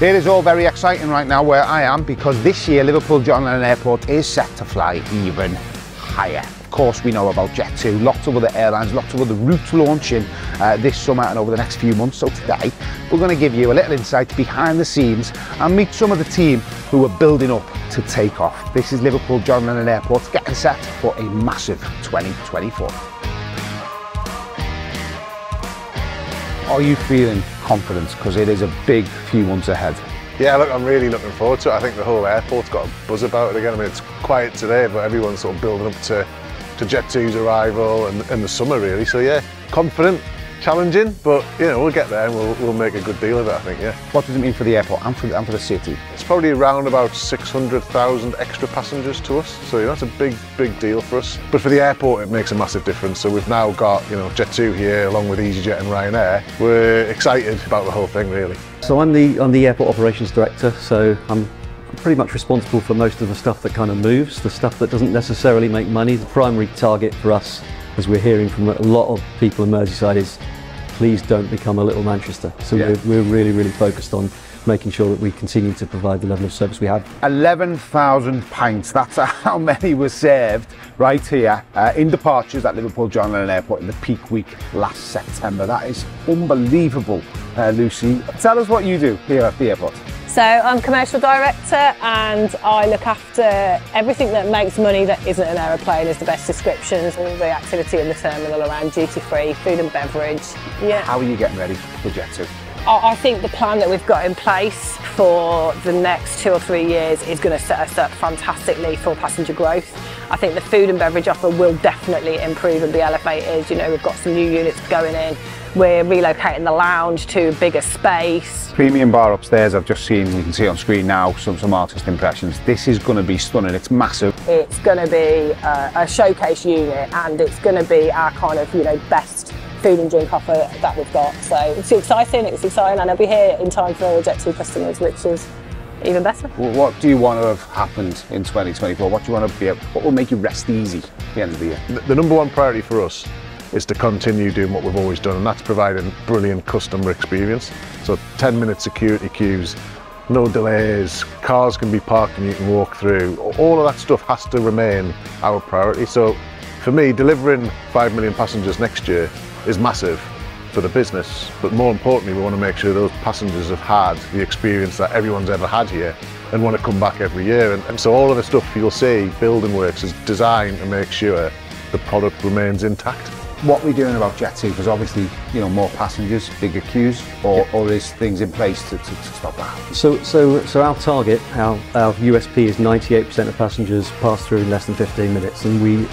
It is all very exciting right now where I am, because this year Liverpool John Lennon Airport is set to fly even higher. Of course, we know about Jet2, lots of other airlines, lots of other routes launching this summer and over the next few months. So today we're going to give you a little insight behind the scenes and meet some of the team who are building up to take off. This is Liverpool John Lennon Airport getting set for a massive 2024. Are you feeling confident? Because it is a big few months ahead. Yeah, look, I'm really looking forward to it. I think the whole airport's got a buzz about it again. I mean, it's quiet today, but everyone's sort of building up to Jet2's arrival and the summer, really. So yeah, confident, challenging, but you know, we'll get there and we'll make a good deal of it, I think, yeah. What does it mean for the airport and for the city? It's probably around about 600,000 extra passengers to us, so you know, that's a big deal for us. But for the airport, it makes a massive difference. So we've now got, you know, Jet2 here along with EasyJet and Ryanair. We're excited about the whole thing, really. So I'm the airport operations director, so I'm pretty much responsible for most of the stuff that kind of moves, the stuff that doesn't necessarily make money. The primary target for us, as we're hearing from a lot of people in Merseyside, is please don't become a little Manchester. So yeah, we're really focused on making sure that we continue to provide the level of service we have. 11,000 pints, that's how many were served right here in departures at Liverpool John Lennon Airport in the peak week last September. That is unbelievable, Lucy. Tell us what you do here at the airport. So I'm commercial director and I look after everything that makes money that isn't an aeroplane, is the best descriptions, all the activity in the terminal around duty free, food and beverage. Yeah. How are you getting ready for Jet2? I think the plan that we've got in place for the next 2 or 3 years is going to set us up fantastically for passenger growth. I think the food and beverage offer will definitely improve and be elevated. You know, we've got some new units going in. We're relocating the lounge to a bigger space. Premium bar upstairs, I've just seen, you can see on screen now, some artist impressions. This is going to be stunning, it's massive. It's going to be a showcase unit, and it's going to be our kind of, you know, best food and drink offer that we've got. So it's exciting, and I'll be here in time for all Jet2 customers, which is even better. Well, what do you want to have happened in 2024? What do you want to be able, what will make you rest easy at the end of the year? The number one priority for us is to continue doing what we've always done, and that's providing brilliant customer experience. So 10-minute security queues, no delays, cars can be parked and you can walk through. All of that stuff has to remain our priority. So for me, delivering 5 million passengers next year is massive for the business, but more importantly, we want to make sure those passengers have had the experience that everyone's ever had here and want to come back every year. And so all of the stuff you'll see building works is designed to make sure the product remains intact. What we're doing about Jet2, because obviously, you know, more passengers, bigger queues, or is things in place to stop that? So our target, our USP is 98% of passengers pass through in less than 15 minutes, and we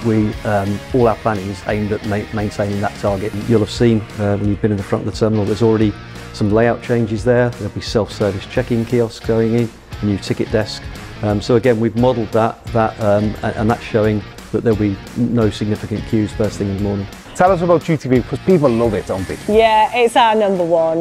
all our planning is aimed at maintaining that target. You'll have seen when you've been in the front of the terminal, there's already some layout changes there. There'll be self-service check-in kiosks going in, a new ticket desk. So again, we've modelled that, and that's showing that there'll be no significant queues first thing in the morning. Tell us about duty free, because people love it, don't they? Yeah, it's our number one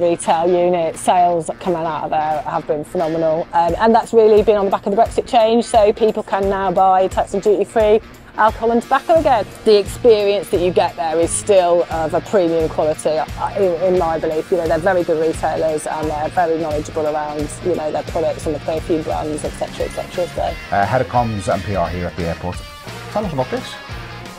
retail unit. Sales coming out of there have been phenomenal, and that's really been on the back of the Brexit change, so people can now buy tax and duty free alcohol and tobacco again. The experience that you get there is still of a premium quality, in my belief. You know, they're very good retailers and they're very knowledgeable around, you know, their products and the perfume brands, etc, etc. So, head of comms and PR here at the airport, tell us about this.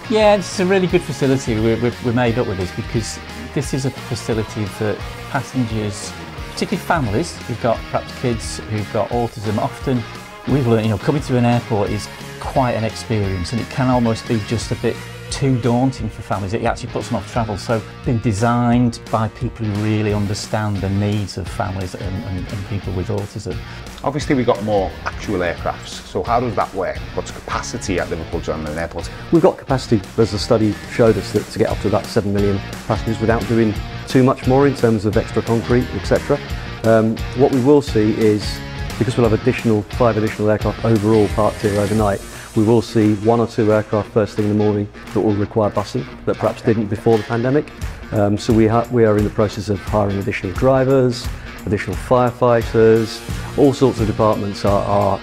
Yeah, it's a really good facility we're made up with this, because this is a facility that passengers, particularly families who've got perhaps kids who've got autism, often we've learned, you know, coming to an airport is quite an experience and it can almost be just a bit too daunting for families. It actually puts them off travel. So it's been designed by people who really understand the needs of families and people with autism. Obviously we've got more actual aircrafts, so how does that work? What's capacity at Liverpool John Lennon Airport? We've got capacity, as the study showed us, that to get up to about 7 million passengers without doing too much more in terms of extra concrete, etc. What we will see is, because we'll have five additional aircraft overall parked here overnight, we will see 1 or 2 aircraft first thing in the morning that will require busing, that perhaps didn't before the pandemic. So we are in the process of hiring additional drivers, additional firefighters. All sorts of departments are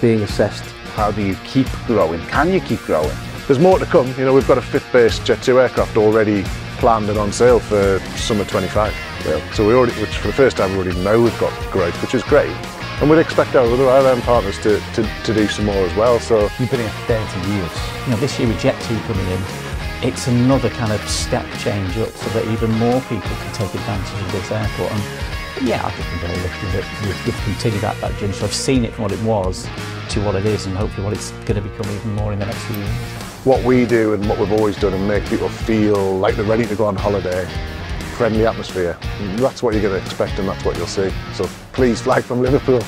being assessed. How do you keep growing? Can you keep growing? There's more to come. You know, we've got a fifth-based Jet2 aircraft already planned and on sale for summer 25. So we already, which for the first time we already know we've got growth, which is great. And we'd expect our other airline partners to do some more as well. So you've been in 30 years. You know, this year with Jet2 coming in, it's another kind of step change up so that even more people can take advantage of this airport. And yeah, I've just been very lucky that we've continued that journey. So I've seen it from what it was to what it is, and hopefully what it's going to become even more in the next few years. What we do and what we've always done and make people feel like they're ready to go on holiday. Friendly atmosphere. That's what you're going to expect and that's what you'll see. So please fly from Liverpool.